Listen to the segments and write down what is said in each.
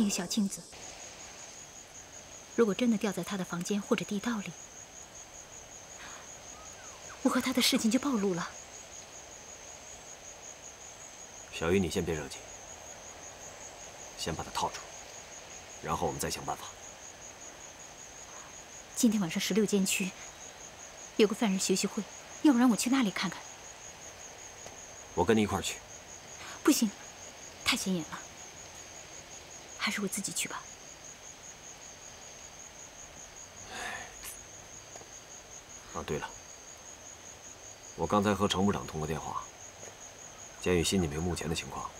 那个小镜子，如果真的掉在他的房间或者地道里，我和他的事情就暴露了。小玉，你先别着急，先把他套住，然后我们再想办法。今天晚上16监区有个犯人学习会，要不然我去那里看看。我跟你一块儿去。不行，太显眼了。 还是我自己去吧。哦，对了，我刚才和程部长通过电话，鉴于新锦屏目前的情况，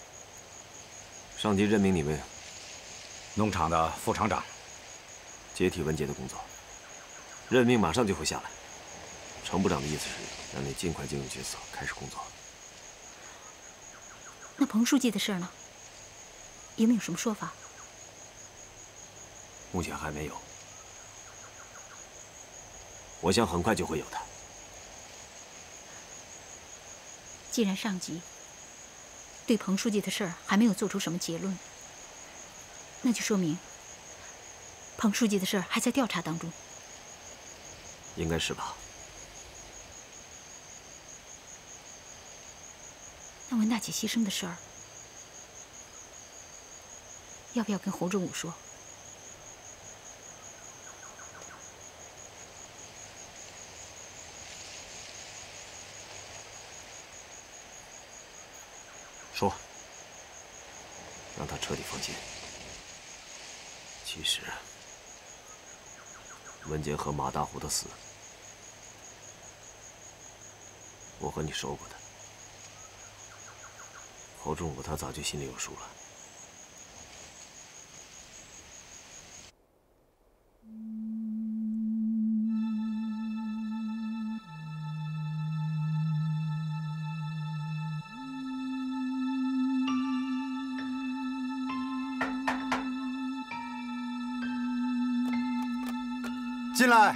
上级任命你为农场的副厂长，接替文杰的工作。任命马上就会下来。程部长的意思是让你尽快进入角色，开始工作。那彭书记的事呢？有没有什么说法？ 目前还没有，我想很快就会有的。既然上级对彭书记的事儿还没有做出什么结论，那就说明彭书记的事儿还在调查当中。应该是吧？那文大姐牺牲的事儿，要不要跟侯正武说？ 说，让他彻底放心。其实，文杰和马大虎的死，我和你说过的。侯仲武他早就心里有数了。 进来。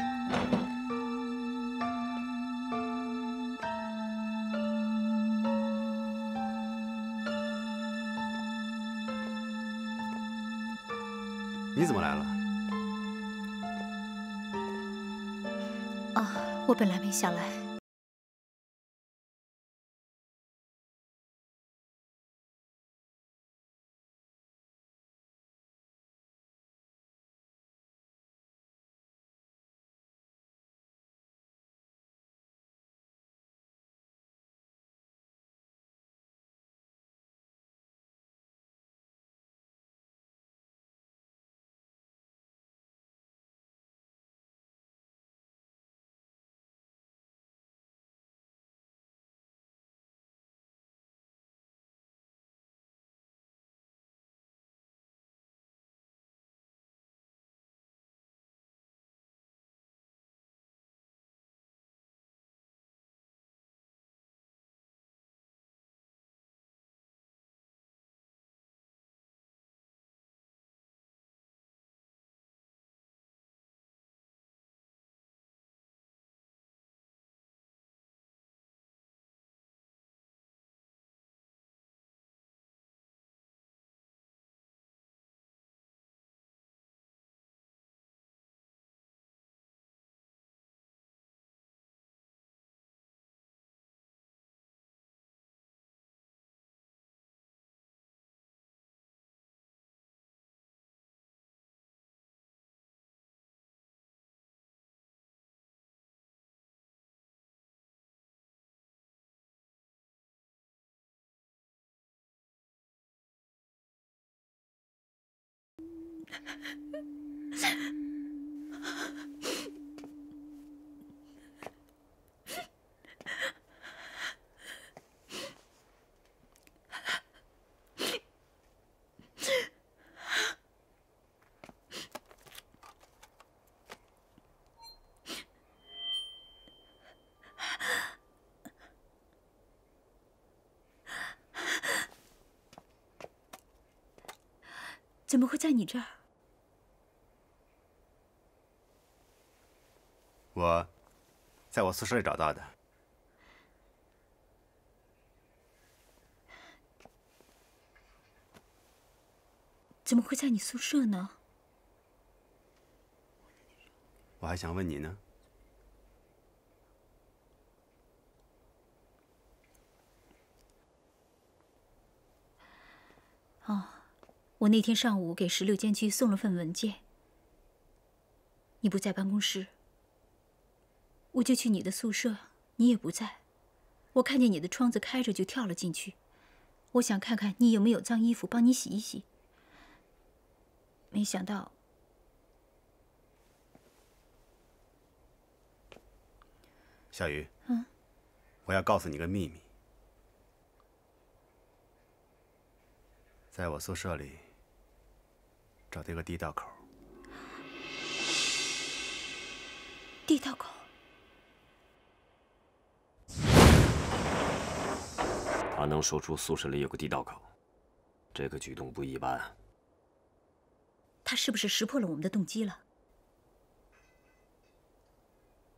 你怎么来了？啊，我本来没想来。 怎么会在你这儿？ 我，在我宿舍里找到的。怎么会在你宿舍呢？我还想问你呢。哦，我那天上午给16监区送了份文件，你不在办公室，我就去你的宿舍，你也不在，我看见你的窗子开着就跳了进去。 我想看看你有没有脏衣服，帮你洗一洗。没想到，小鱼，我要告诉你个秘密，在我宿舍里找到一个地道口。地道口，他能说出宿舍里有个地道口，这个举动不一般。他是不是识破了我们的动机了？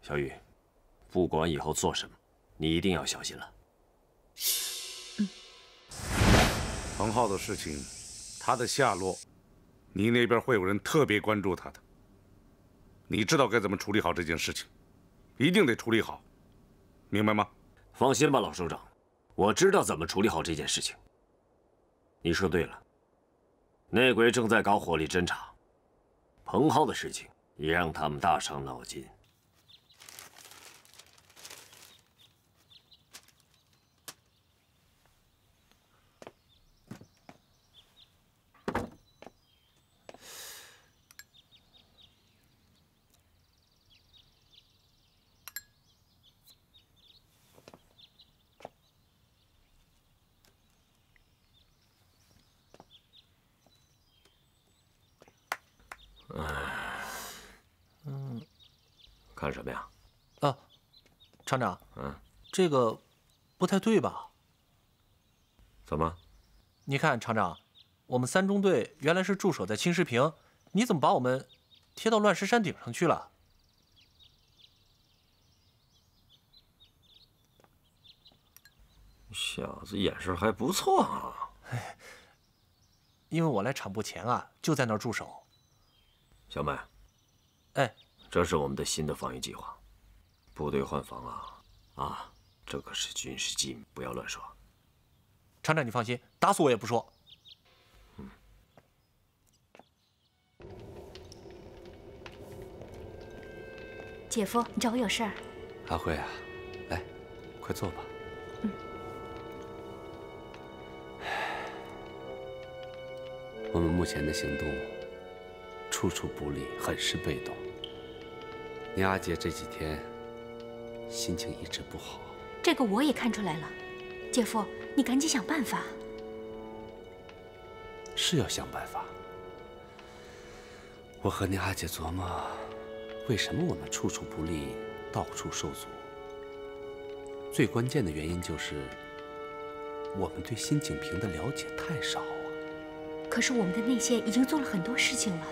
小雨，不管以后做什么，你一定要小心了。嗯。彭浩的事情，他的下落，你那边会有人特别关注他的。你知道该怎么处理好这件事情，一定得处理好，明白吗？放心吧，老首长。 我知道怎么处理好这件事情。你说对了，内鬼正在搞火力侦查，彭浩的事情也让他们大伤脑筋。看什么呀？啊，厂长，这个不太对吧？怎么？你看，厂长，我们三中队原来是驻守在青石坪，你怎么把我们贴到乱石山顶上去了？小子眼神还不错啊！因为我来厂部前啊，就在那儿驻守。小美，哎。 这是我们的新的防御计划，部队换防啊，这可是军事机密，不要乱说。厂长，你放心，打死我也不说。嗯。姐夫，你找我有事儿？阿慧啊，来，快坐吧。嗯。我们目前的行动处处不利，很是被动。 你阿姐这几天心情一直不好，这个我也看出来了。姐夫，你赶紧想办法。是要想办法。我和你阿姐琢磨，为什么我们处处不利，到处受阻？最关键的原因就是我们对新景平的了解太少啊。可是我们的内线已经做了很多事情了。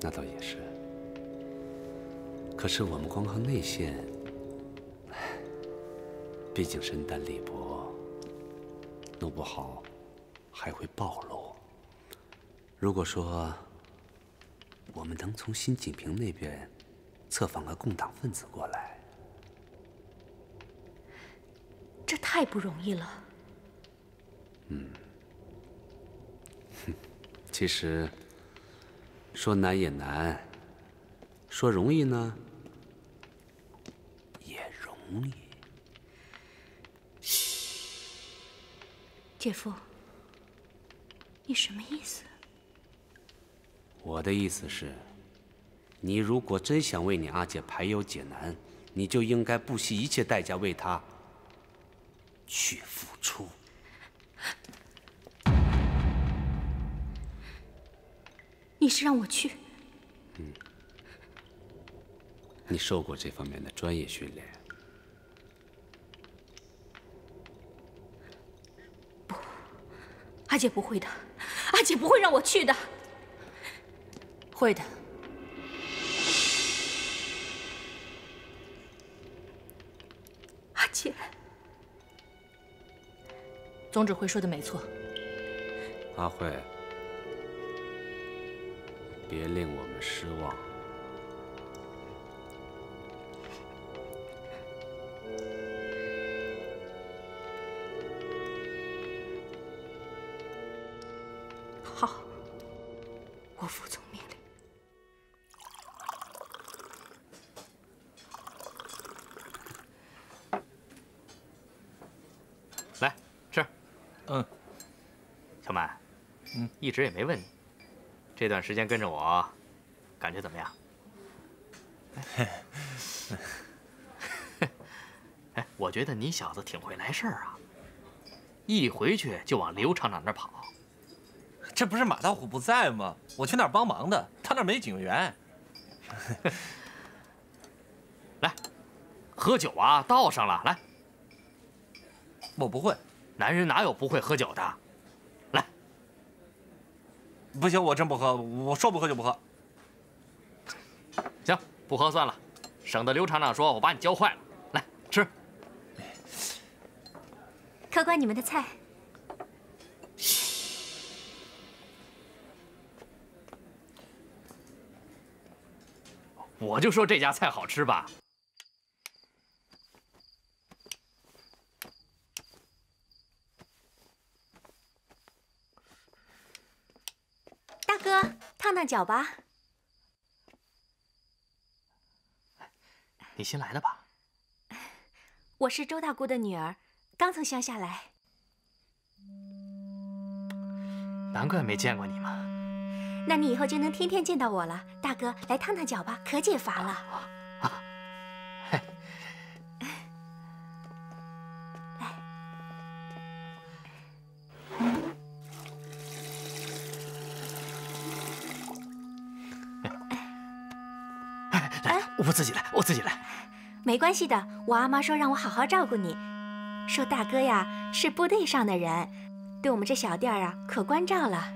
那倒也是，可是我们光靠内线，毕竟身单力薄，弄不好还会暴露。如果说我们能从新锦屏那边策反个共党分子过来，这太不容易了。嗯，其实。 说难也难，说容易呢也容易。姐夫，你什么意思？我的意思是，你如果真想为你阿姐排忧解难，你就应该不惜一切代价为她去付出。 你是让我去？嗯，你受过这方面的专业训练？不，阿姐不会的，阿姐不会让我去的。会的。阿姐，总指挥说的没错，阿慧，别令我们失望。好，我服从命令。 来吃，小满，一直也没问你，这段时间跟着我，感觉怎么样？哎，我觉得你小子挺会来事儿啊，一回去就往刘厂长那儿跑。这不是马大虎不在吗？我去那儿帮忙的，他那儿没警员。来，喝酒啊，倒上了，来。 我不会，男人哪有不会喝酒的？来，不行，我真不喝，我说不喝就不喝。行，不喝算了，省得刘厂长说我把你教坏了。来吃，客官你们的菜。我就说这家菜好吃吧。 哥，烫烫脚吧。你新来的吧？我是周大姑的女儿，刚从乡下来。难怪没见过你嘛。那你以后就能天天见到我了。大哥，来烫烫脚吧，可解乏了。啊，嘿，来。 我自己来，我自己来。没关系的，我阿妈说让我好好照顾你，说大哥呀是部队上的人，对我们这小店啊可关照了。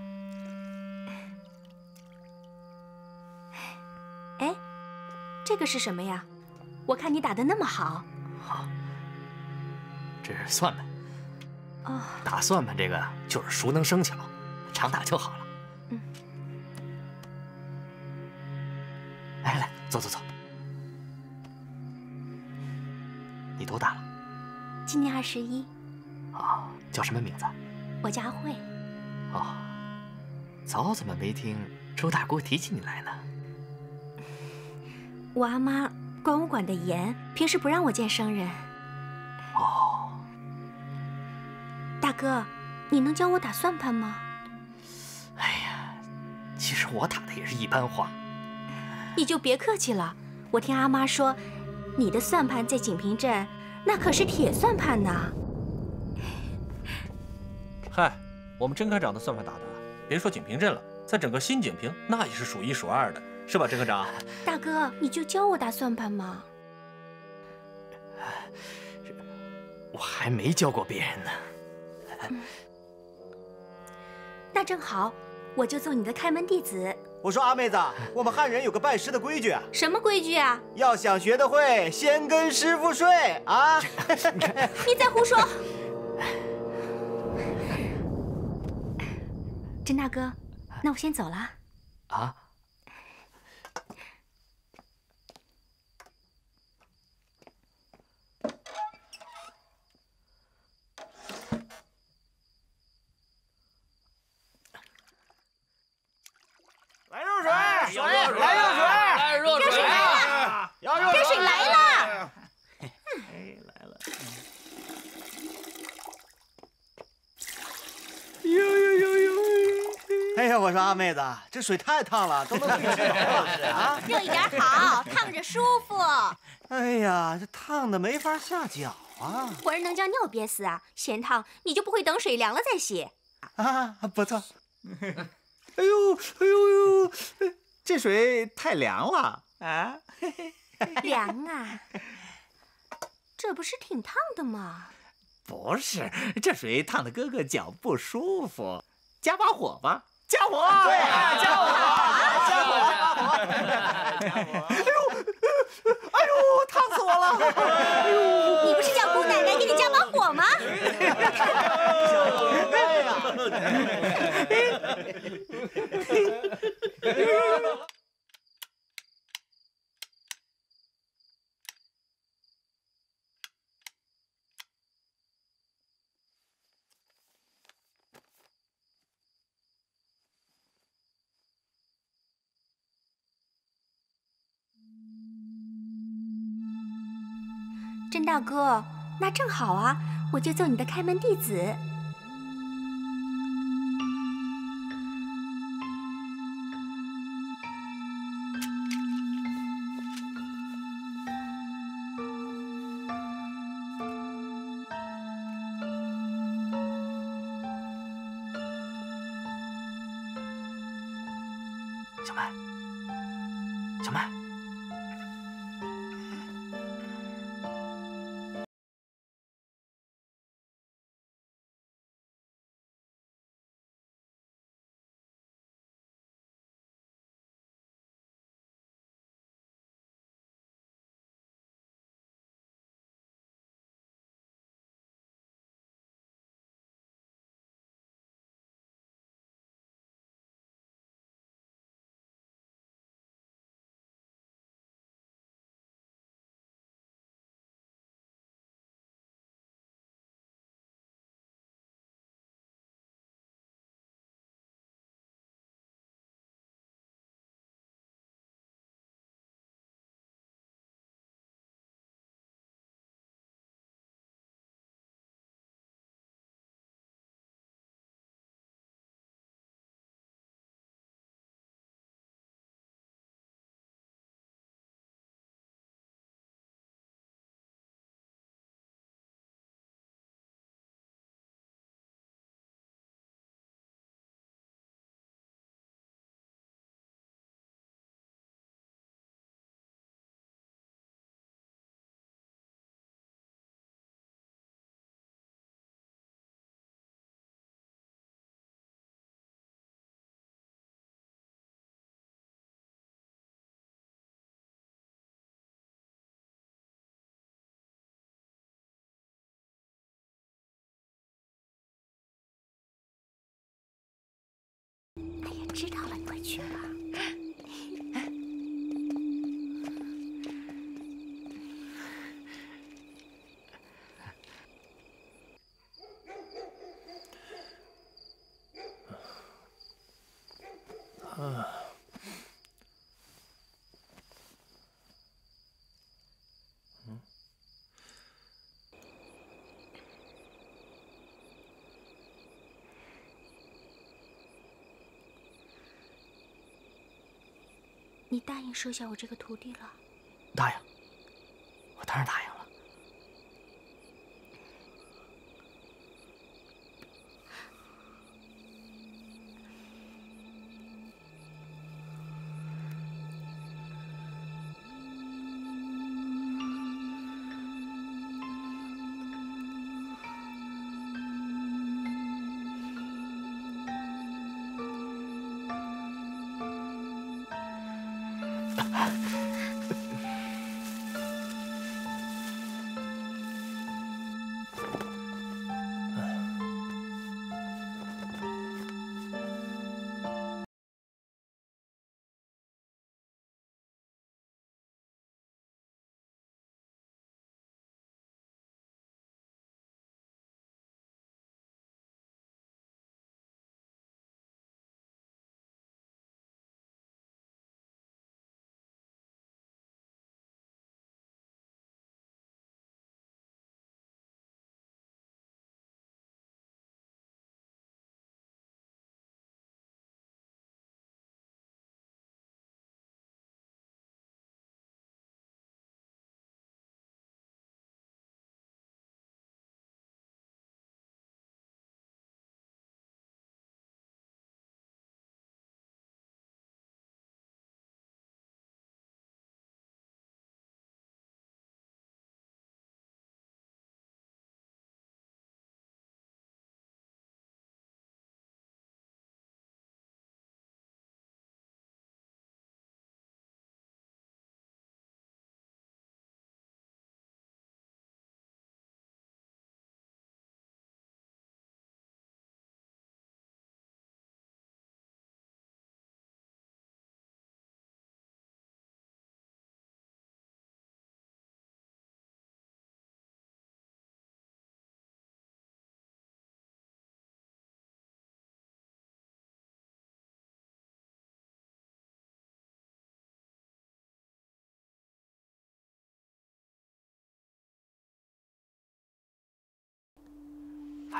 哎，这个是什么呀？我看你打得那么好。好，这是算盘。哦，打算盘这个就是熟能生巧，常打就好了。嗯。来来，走走走。 你多大了？今年21。哦，叫什么名字？我叫阿慧。哦，早怎么没听周大姑提起你来呢？我阿妈管我管得严，平时不让我见生人。哦，大哥，你能教我打算盘吗？哎呀，其实我打的也是一般花。你就别客气了，我听阿妈说。 你的算盘在锦屏镇，那可是铁算盘呐！嗨，我们甄科长的算盘打得，别说锦屏镇了，在整个新锦屏那也是数一数二的，是吧，甄科长？大哥，你就教我打算盘嘛！我还没教过别人呢。那正好，我就做你的开门弟子。 我说阿妹子，我们汉人有个拜师的规矩啊，什么规矩啊？要想学得会，先跟师傅睡啊！你在胡说！甄大哥，那我先走了。啊？大妹子，这水太烫了，都能给你热了啊！热一点好，烫着舒服。哎呀，这烫的没法下脚啊！活人能将尿憋死啊！嫌烫，你就不会等水凉了再洗啊？不错。哎呦哎呦呦，这水太凉了啊！凉啊！这不是挺烫的吗？不是，这水烫的哥哥脚不舒服，加把火吧。 加火！对，加火！加火！加火！哎呦，哎呦，烫死我了！哎呦，你不是叫姑奶奶给你加把火吗？哎呀！甄大哥，那正好啊，我就做你的开门弟子。 知道了，你快去吧。你答应收下我这个徒弟了？答应，我当然答应了。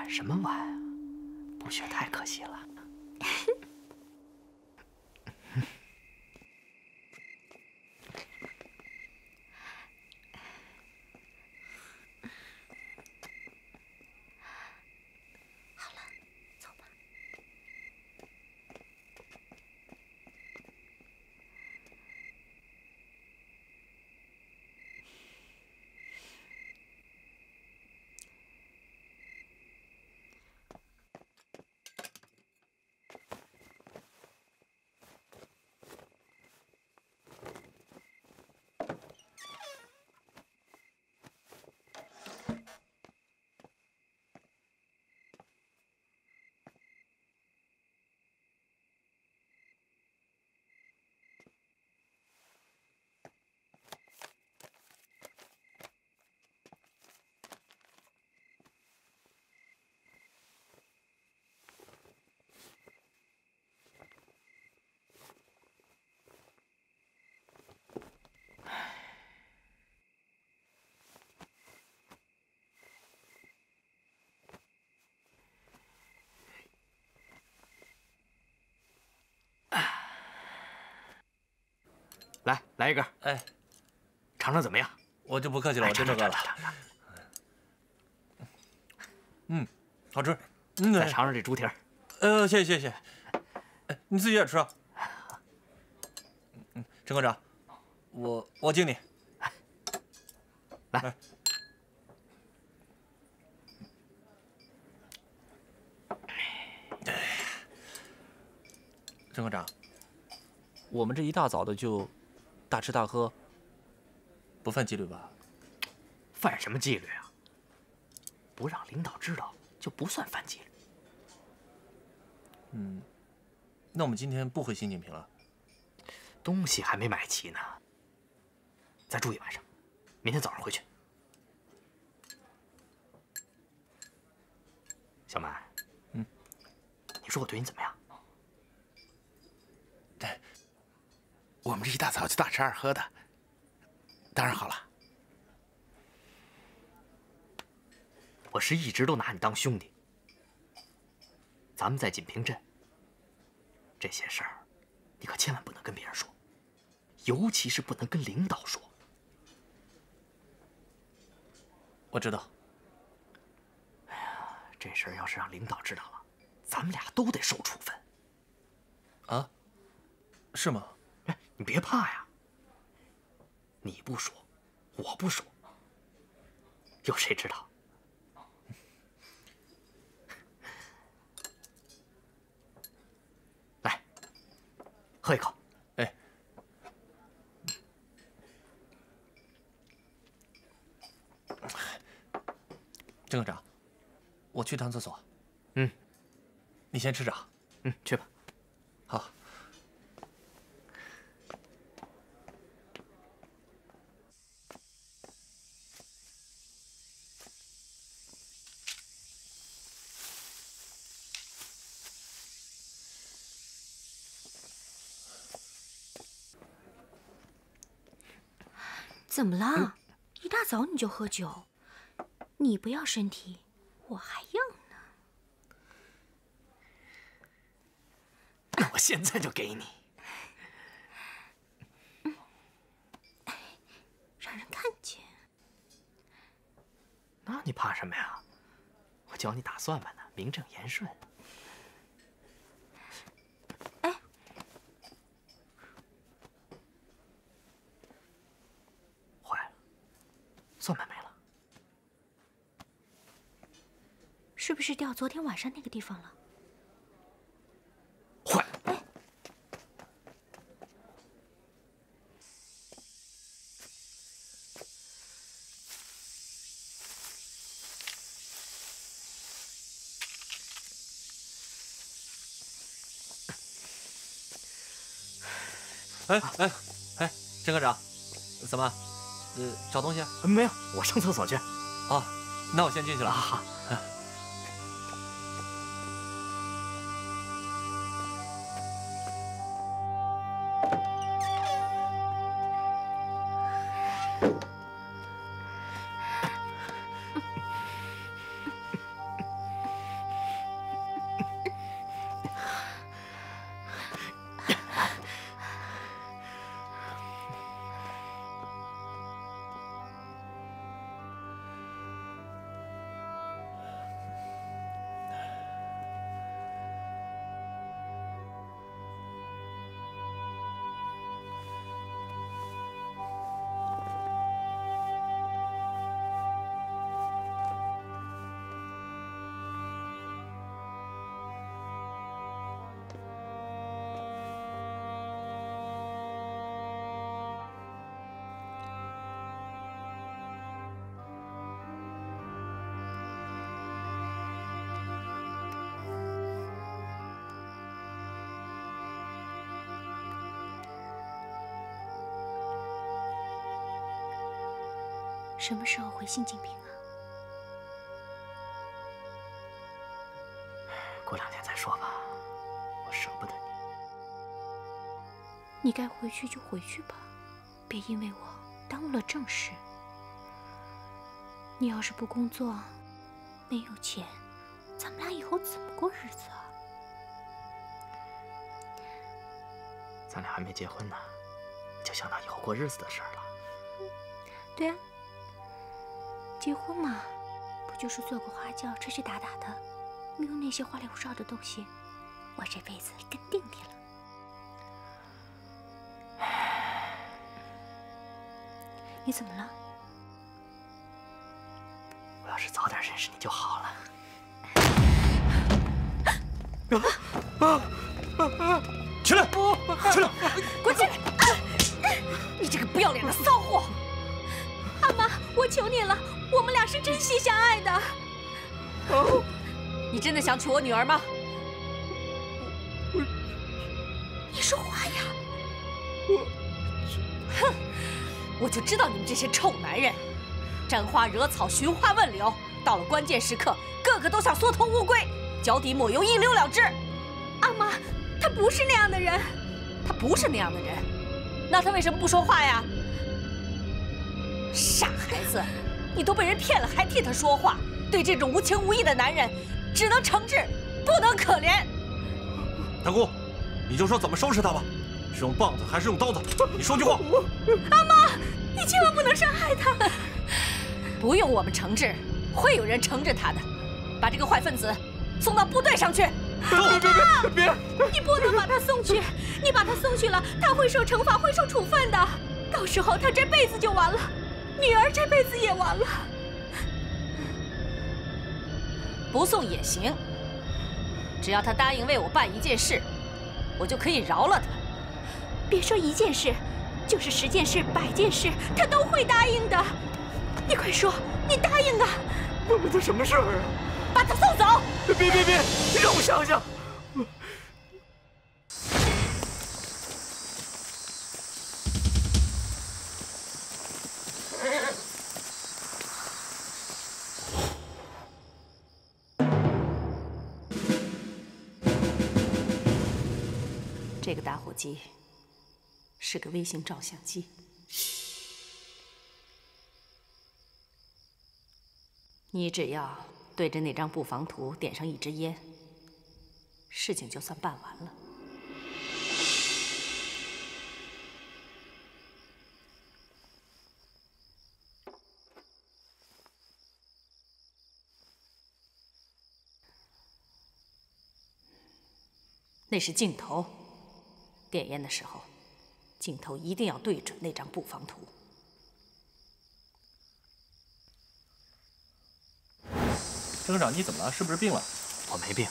玩什么玩啊？不学太可惜了。好了，走吧。来一根，哎，尝尝怎么样？我就不客气了，我真的饿了。嗯，好吃。嗯，再尝尝这猪蹄儿。谢谢。哎，你自己也吃啊。嗯，陈科长，我敬你。来。陈科长，我们这一大早的就。 大吃大喝，不犯纪律吧？犯什么纪律啊？不让领导知道就不算犯纪律。嗯，那我们今天不回新锦屏了。东西还没买齐呢，再住一晚上，明天早上回去。小满，嗯，你说我对你怎么样？ 我们这一大早就大吃二喝的，当然好了。我是一直都拿你当兄弟。咱们在锦屏镇这些事儿，你可千万不能跟别人说，尤其是不能跟领导说。我知道。哎呀，这事儿要是让领导知道了，咱们俩都得受处分。啊？是吗？ 你别怕呀！你不说，我不说，有谁知道？来，喝一口。哎，郑科长，我去趟厕所。嗯，你先吃着。嗯，去吧。好。 怎么了？一大早你就喝酒，你不要身体，我还要呢。那我现在就给你，让人看见。那你怕什么呀？我教你打算盘呢，名正言顺。哎。 算盘没了，是不是掉昨天晚上那个地方了？坏了！哎，哎，郑科长，怎么？ 找东西、啊？没有，我上厕所去。哦，那我先进去了。好。什么时候回新京平啊？过两天再说吧，我舍不得你。你该回去就回去吧，别因为我耽误了正事。你要是不工作，没有钱，咱们俩以后怎么过日子啊？咱俩还没结婚呢，就想到以后过日子的事儿了。对啊。 结婚嘛，不就是做个花轿、吹吹打打的，没有那些花里胡哨的东西，我这辈子跟定你了。你怎么了？我要是早点认识你就好了。起来，起来，滚起来！你这个不要脸的骚货！阿妈，我求你了。 我们俩是真心相爱的。你真的想娶我女儿吗？你说话呀！哼，我就知道你们这些臭男人，沾花惹草、寻花问柳，到了关键时刻，个个都想缩头乌龟，脚底抹油一溜了之。阿妈，他不是那样的人，他不是那样的人，那他为什么不说话呀？傻孩子！ 你都被人骗了，还替他说话？对这种无情无义的男人，只能惩治，不能可怜。南姑，你就说怎么收拾他吧，是用棒子还是用刀子？你说句话。阿妈，你千万不能伤害他。不用我们惩治，会有人惩治他的。把这个坏分子送到部队上去。别！你不能把他送去，你把他送去了，他会受惩罚，会受处分的。到时候他这辈子就完了。 女儿这辈子也完了，不送也行。只要他答应为我办一件事，我就可以饶了他。别说一件事，就是10件事、100件事，他都会答应的。你快说，你答应啊！这什么事儿啊？把他送走！别！让我想想。 这个打火机是个微型照相机，你只要对着那张布防图点上1支烟，事情就算办完了。那是镜头。 点烟的时候，镜头一定要对准那张布防图。郑科长，你怎么了？是不是病了？我没病。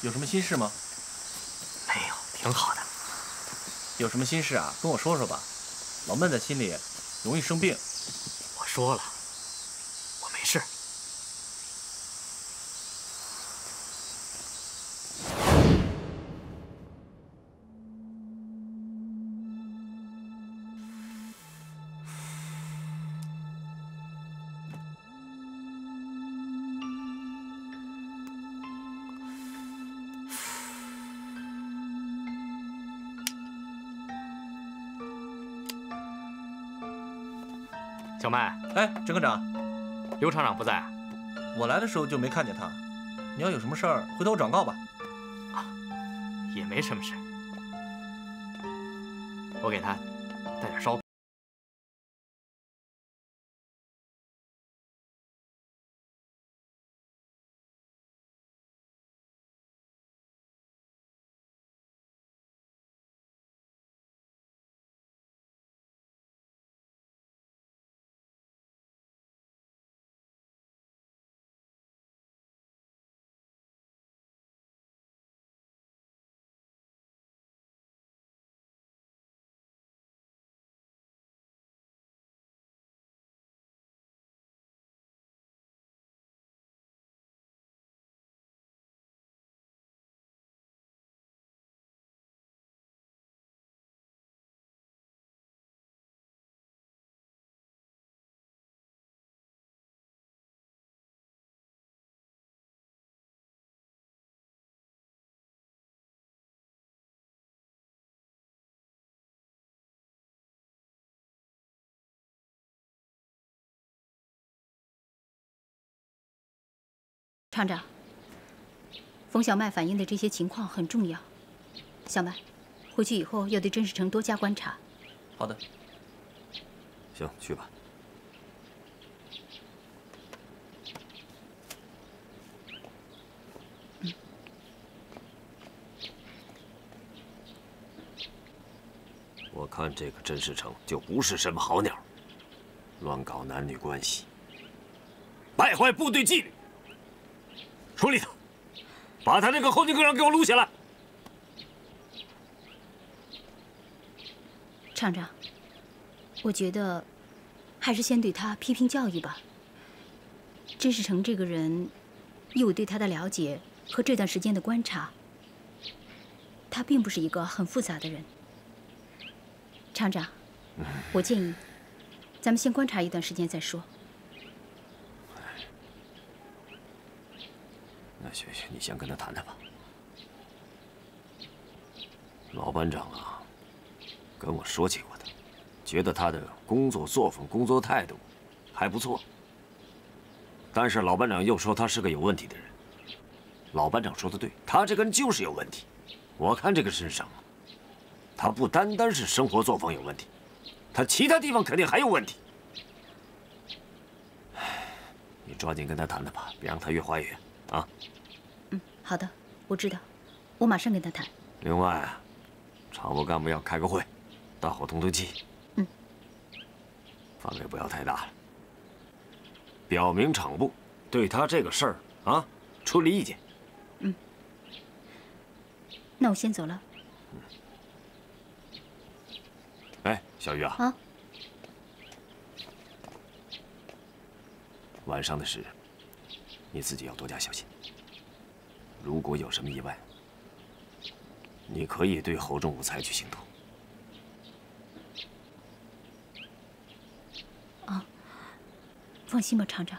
有什么心事吗？没有，挺好的。有什么心事啊？跟我说说吧。老闷在心里，容易生病。我说了，我没事。 小麦，哎，郑科长，刘厂长不在啊？我来的时候就没看见他。你要有什么事儿，回头转告吧。啊，也没什么事。我给他带点烧饼。厂长，冯小麦反映的这些情况很重要。小麦，回去以后要对甄世成多加观察。好的。行，去吧。 我看这个甄世成就不是什么好鸟，乱搞男女关系，败坏部队纪律。处理他，把他这个后进科长给我撸下来。厂长，我觉得还是先对他批评教育吧。甄世成这个人，以我对他的了解和这段时间的观察，他并不是一个很复杂的人。 厂长，我建议，咱们先观察一段时间再说。那行行，你先跟他谈谈吧。老班长啊，跟我说起过的，觉得他的工作作风、工作态度还不错。但是老班长又说他是个有问题的人。老班长说的对，他这个人就是有问题。我看这个身上。 他不单单是生活作风有问题，他其他地方肯定还有问题。你抓紧跟他谈谈吧，别让他越滑越远啊。嗯，好的，我知道，我马上跟他谈。另外啊，常务干部要开个会，大伙通通气。嗯，范围不要太大了，表明厂部对他这个事儿啊处理意见。嗯，那我先走了。 哎，小玉啊！啊，晚上的事，你自己要多加小心。如果有什么意外，你可以对侯仲武采取行动。啊，放心吧，厂长。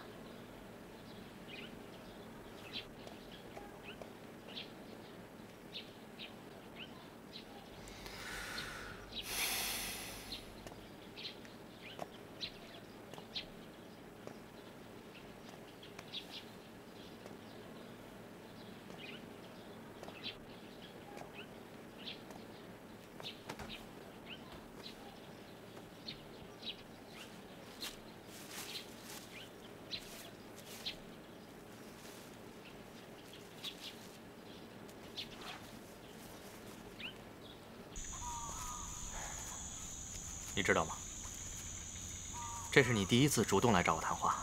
你知道吗？这是你第一次主动来找我谈话。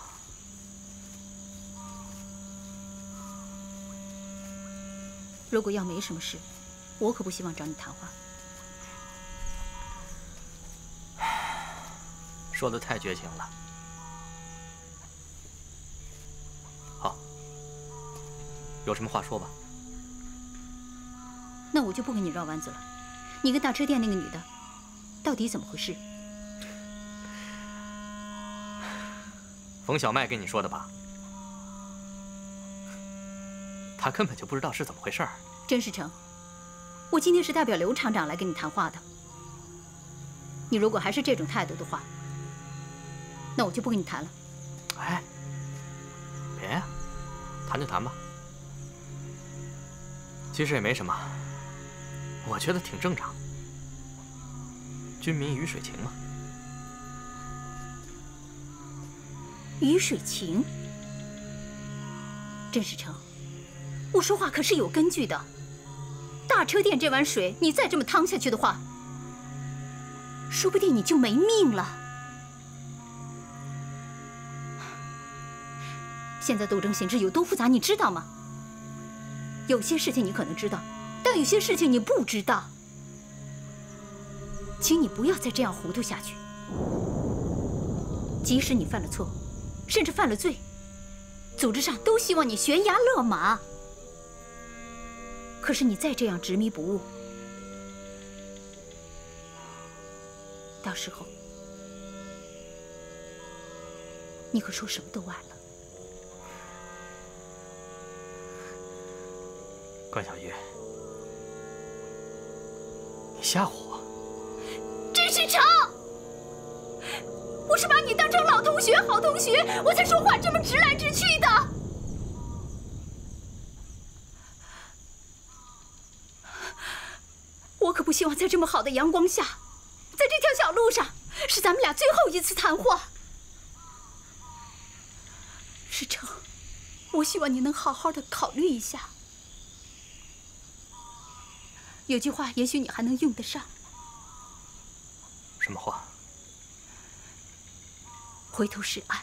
如果要没什么事，我可不希望找你谈话。说的太绝情了。好，有什么话说吧。那我就不跟你绕弯子了。你跟大车店那个女的。 到底怎么回事？冯小麦跟你说的吧？他根本就不知道是怎么回事儿。甄世成，我今天是代表刘厂长来跟你谈话的。你如果还是这种态度的话，那我就不跟你谈了。哎，别呀，谈就谈吧。其实也没什么，我觉得挺正常。 军民鱼水情嘛，鱼水情。甄世成，我说话可是有根据的。大车店这碗水，你再这么趟下去的话，说不定你就没命了。现在斗争形势有多复杂，你知道吗？有些事情你可能知道，但有些事情你不知道。 请你不要再这样糊涂下去。即使你犯了错，甚至犯了罪，组织上都希望你悬崖勒马。可是你再这样执迷不悟，到时候你可说什么都晚了。关小玉，你吓唬我。 甄世成，我是把你当成老同学、好同学，我才说话这么直来直去的。可不希望在这么好的阳光下，在这条小路上，是咱们俩最后一次谈话。世成，我希望你能好好的考虑一下。有句话，也许你还能用得上。什么话？回头是岸。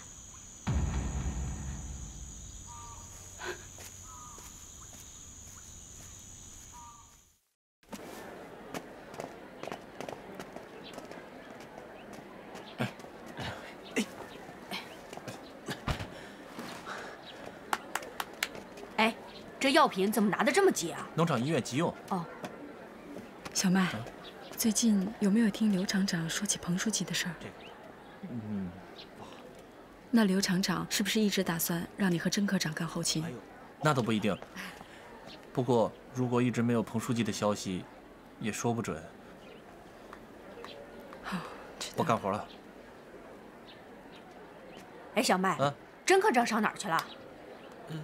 这药品怎么拿得这么急啊？农场医院急用。哦，小麦，最近有没有听刘厂长说起彭书记的事儿？这个，那刘厂长是不是一直打算让你和甄科长干后勤？那都不一定。不过，如果一直没有彭书记的消息，也说不准。好，我干活了。哎，小麦，甄科长上哪儿去了？嗯。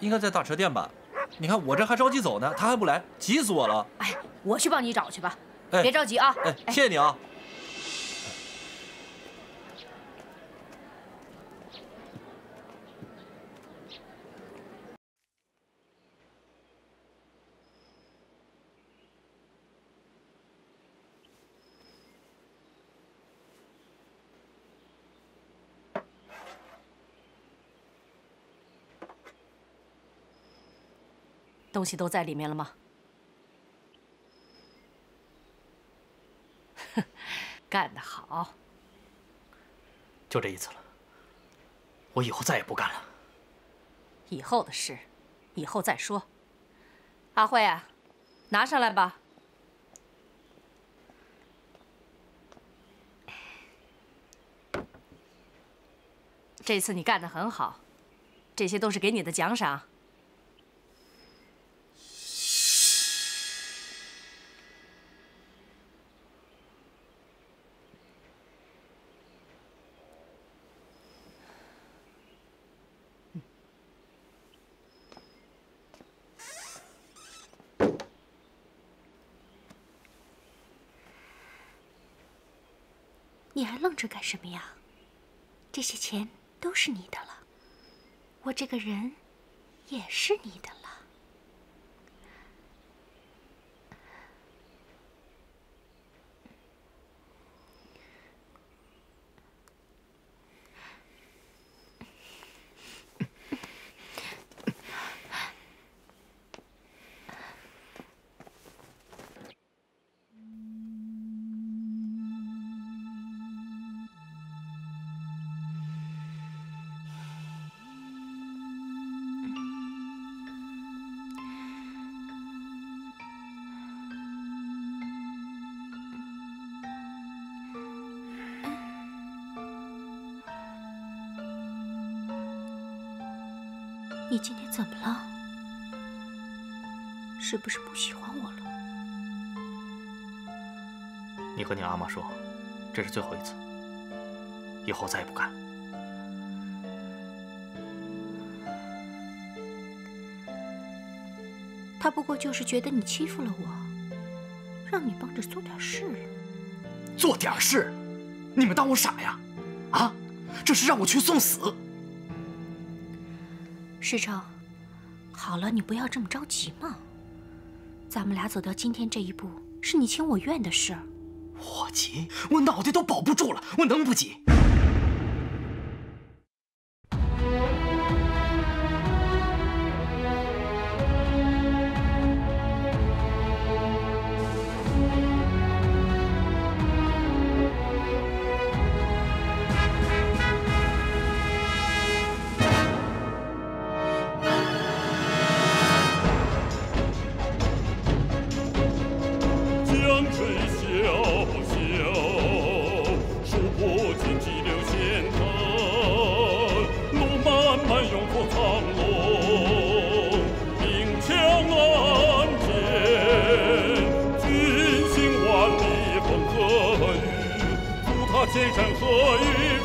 应该在大车店吧？你看我这还着急走呢，他还不来，急死我了！哎，我去帮你找去吧，别着急啊！哎，谢谢你啊！东西都在里面了吗？干得好！就这一次了，我以后再也不干了。以后的事，以后再说。阿慧啊，拿上来吧。这次你干得很好，这些都是给你的奖赏。 你还愣着干什么呀？这些钱都是你的了，我这个人也是你的了。你今天怎么了？是不是不喜欢我了？你和你阿玛说，这是最后一次，以后再也不干。他不过就是觉得你欺负了我，让你帮着做点事。做点事？你们当我傻呀？啊，这是让我去送死？ 世成，好了，你不要这么着急嘛。咱们俩走到今天这一步，是你情我愿的事。我急，我脑袋都保不住了，我能不急？ 千山和雨。